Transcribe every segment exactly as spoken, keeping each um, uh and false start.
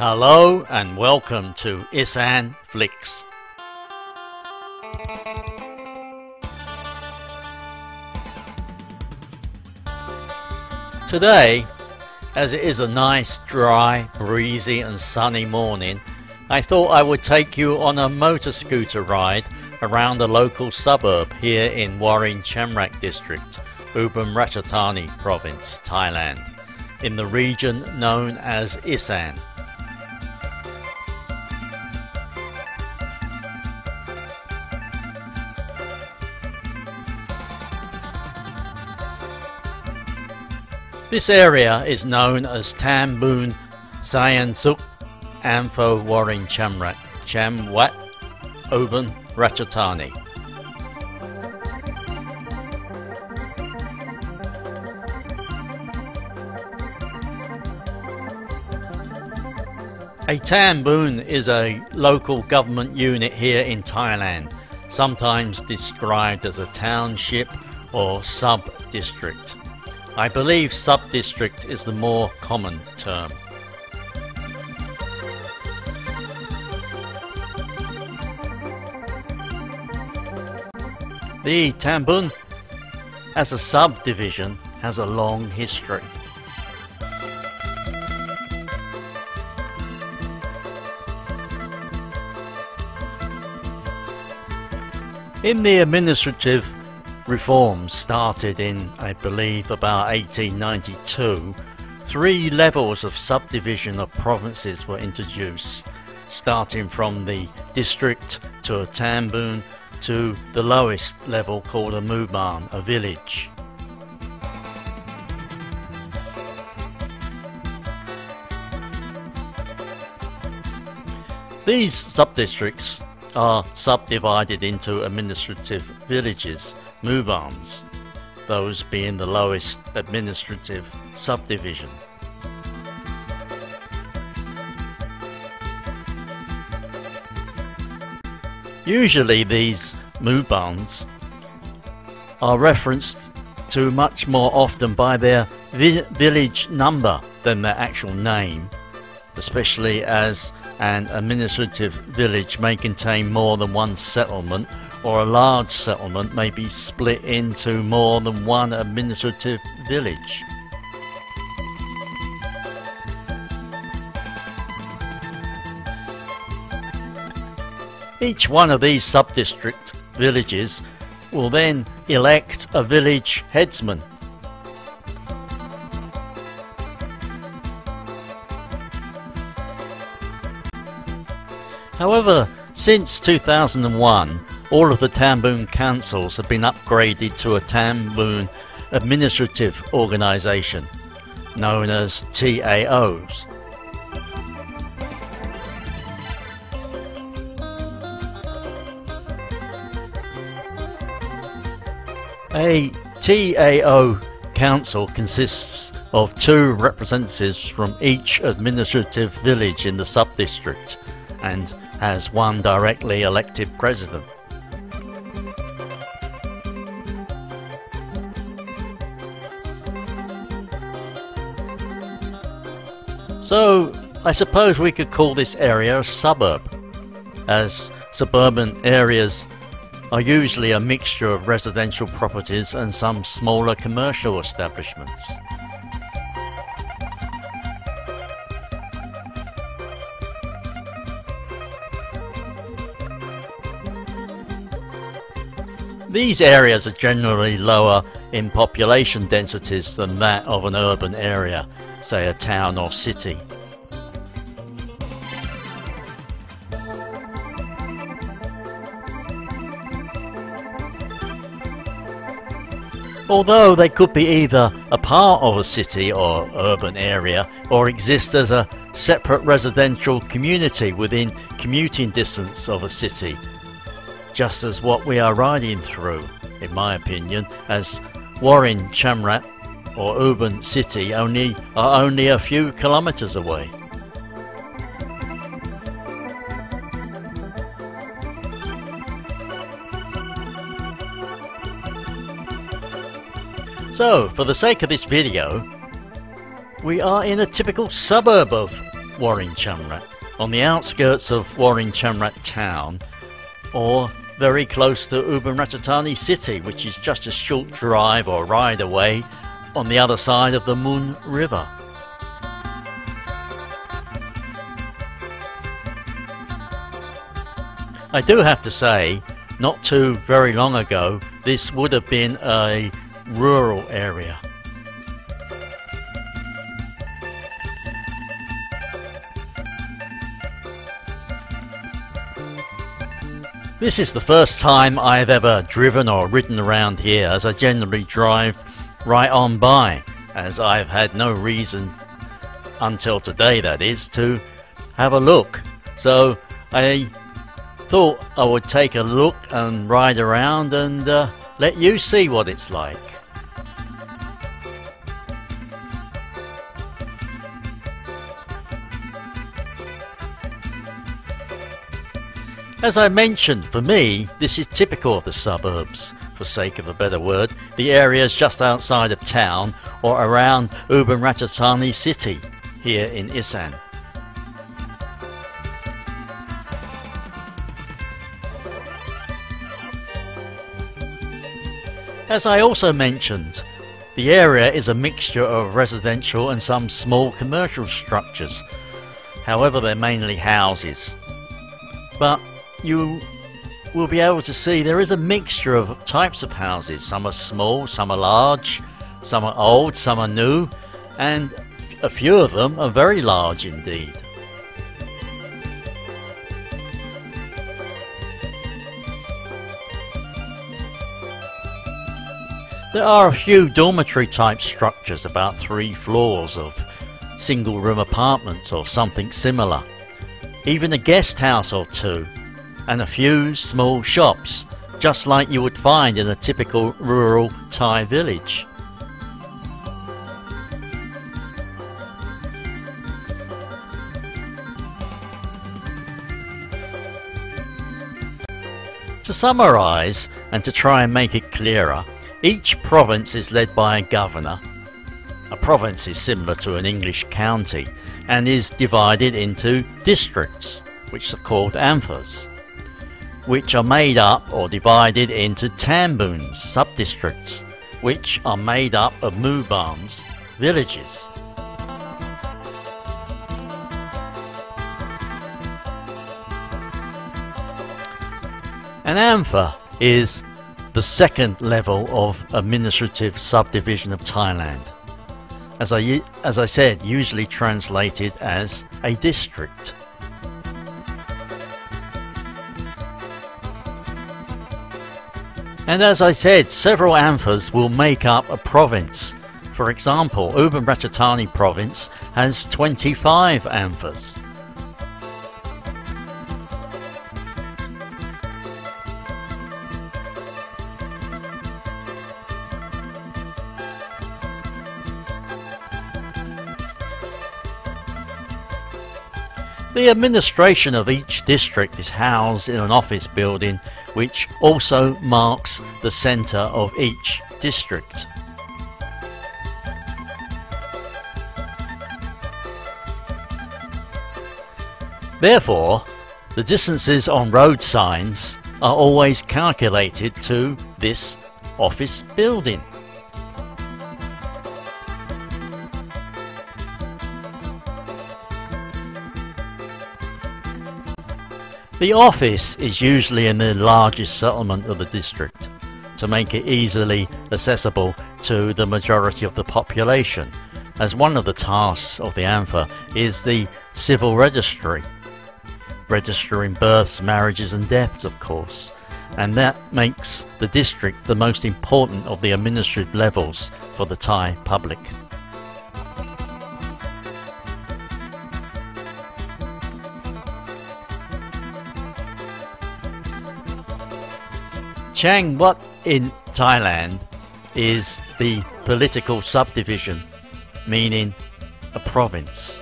Hello and welcome to Isan Flicks. Today, as it is a nice, dry, breezy and sunny morning, I thought I would take you on a motor scooter ride around a local suburb here in Warin Chamrap district, Ubon Ratchathani province, Thailand, in the region known as Isan. This area is known as Tambon Saiyansuk Amphoe Warin Chamrap Changwat Ubon Ratchathani. A Tambon is a local government unit here in Thailand, sometimes described as a township or sub-district. I believe sub-district is the more common term. The Tambon, as a subdivision, has a long history. In the administrative reforms started in, I believe, about eighteen ninety-two, three levels of subdivision of provinces were introduced, starting from the district to a tambon to the lowest level called a Muban, a village. These subdistricts are subdivided into administrative villages, Mubans, those being the lowest administrative subdivision. Usually these Mubans are referenced to much more often by their vi village number than their actual name, especially as an administrative village may contain more than one settlement, or a large settlement may be split into more than one administrative village. Each one of these sub-district villages will then elect a village headsman. However, since two thousand one, all of the Tambon councils have been upgraded to a Tambon administrative organisation, known as T A Os. A T A O council consists of two representatives from each administrative village in the sub-district, and has one directly elected president. So I suppose we could call this area a suburb, as suburban areas are usually a mixture of residential properties and some smaller commercial establishments. These areas are generally lower in population densities than that of an urban area, say a town or city. Although they could be either a part of a city or urban area, or exist as a separate residential community within commuting distance of a city, just as what we are riding through, in my opinion, as Warin Chamrap or Ubon City only are only a few kilometres away. So, for the sake of this video, we are in a typical suburb of Warin Chamrap, on the outskirts of Warin Chamrap town, or very close to Ubon Ratchathani city, which is just a short drive or ride away on the other side of the Mun River. I do have to say, not too very long ago, this would have been a rural area. This is the first time I've ever driven or ridden around here, as I generally drive right on by, as I've had no reason, until today that is, to have a look. So I thought I would take a look and ride around and uh, let you see what it's like. As I mentioned, for me, this is typical of the suburbs, for sake of a better word, the areas just outside of town or around Ubon Ratchathani city, here in Isan. As I also mentioned, the area is a mixture of residential and some small commercial structures, however they're mainly houses. But you will be able to see there is a mixture of types of houses. Some are small, some are large, some are old, some are new, and a few of them are very large indeed. There are a few dormitory type structures, about three floors of single room apartments or something similar, even a guest house or two, and a few small shops, just like you would find in a typical rural Thai village. To summarise, and to try and make it clearer, each province is led by a governor. A province is similar to an English county, and is divided into districts, which are called amphoes, which are made up or divided into tambons, sub-districts, which are made up of mubans, villages. An amphoe is the second level of administrative subdivision of Thailand, as I, as I said, usually translated as a district. And as I said, several amphoes will make up a province. For example, Ubon Ratchathani province has twenty-five amphoes. The administration of each district is housed in an office building, which also marks the centre of each district. Therefore, the distances on road signs are always calculated to this office building. The office is usually in the largest settlement of the district, to make it easily accessible to the majority of the population, as one of the tasks of the amphoe is the civil registry, registering births, marriages and deaths of course, and that makes the district the most important of the administrative levels for the Thai public. Chang Wat in Thailand is the political subdivision, meaning a province.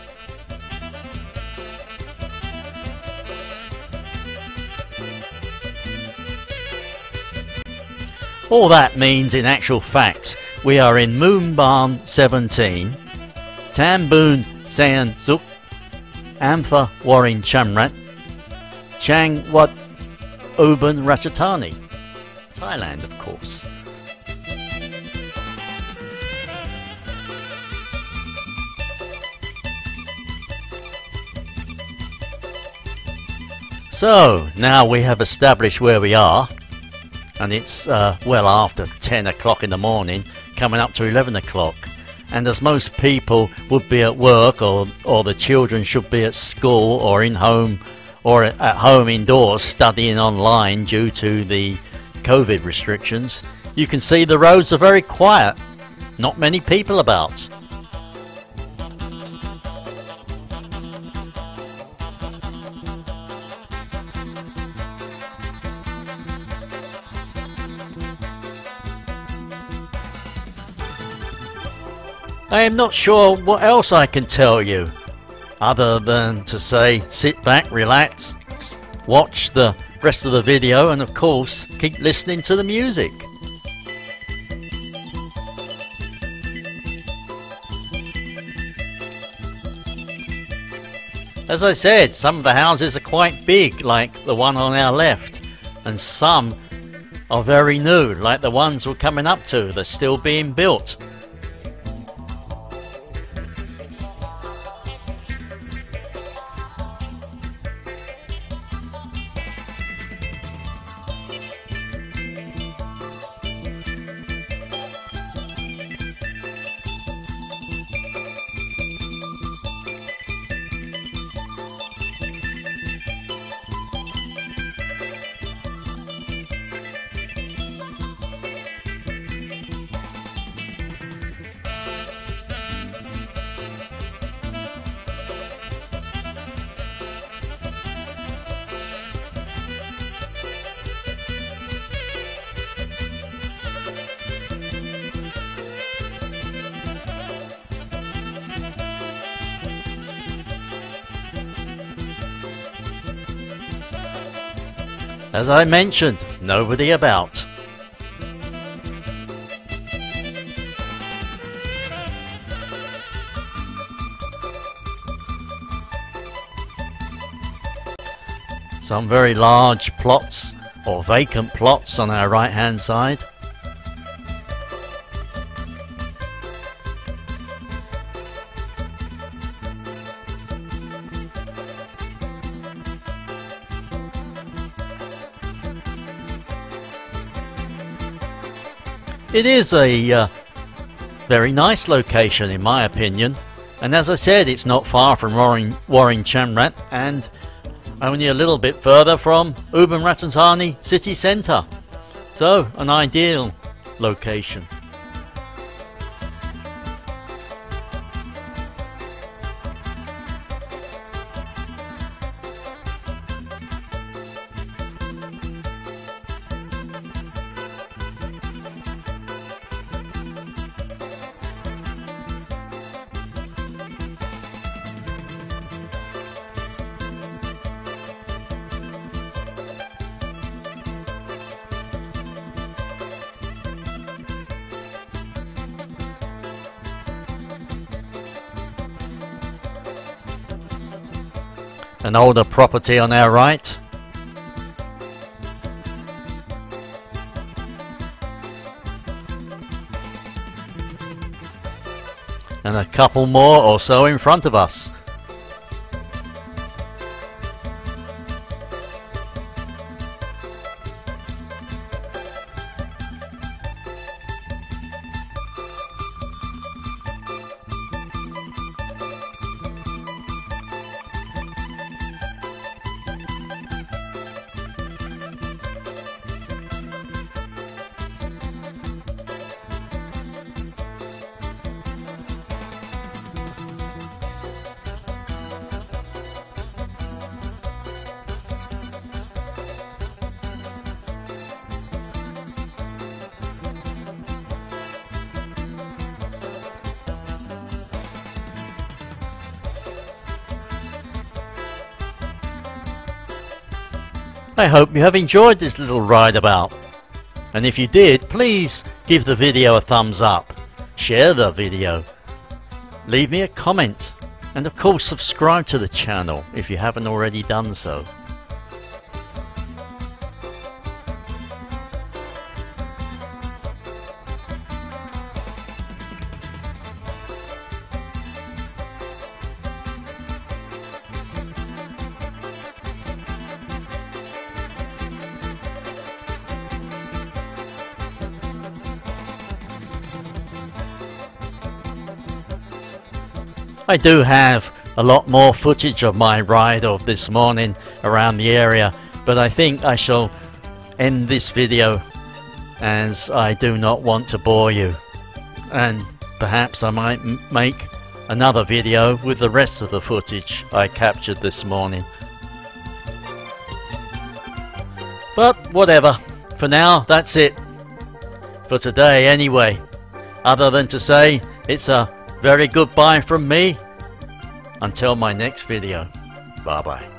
All that means in actual fact, we are in Muban seventeen, Tambon Saiyansuk Amphoe Warin Chamrap Chang Wat Ubon Ratchathani, Thailand of course. So now we have established where we are, and it's uh, well after ten o'clock in the morning, coming up to eleven o'clock, and as most people would be at work, or, or the children should be at school or in home or at home indoors studying online due to the COVID restrictions, you can see the roads are very quiet, not many people about. I am not sure what else I can tell you, other than to say sit back, relax, watch the rest of the video, and of course keep listening to the music. As I said, some of the houses are quite big, like the one on our left, and some are very new, like the ones we're coming up to. They're still being built. As I mentioned, nobody about. Some very large plots or vacant plots on our right hand side. It is a uh, very nice location in my opinion, and as I said, it's not far from Warin, Warin Chamrap, and only a little bit further from Ubon Ratchathani city centre, so an ideal location. An older property on our right. And a couple more or so in front of us. I hope you have enjoyed this little ride about, and if you did, please give the video a thumbs up, share the video, leave me a comment, And of course, subscribe to the channel if you haven't already done so. I do have a lot more footage of my ride of this morning around the area, but I think I shall end this video as I do not want to bore you, and perhaps I might m make another video with the rest of the footage I captured this morning. But whatever, for now that's it for today anyway, other than to say it's a very goodbye from me until my next video. Bye bye.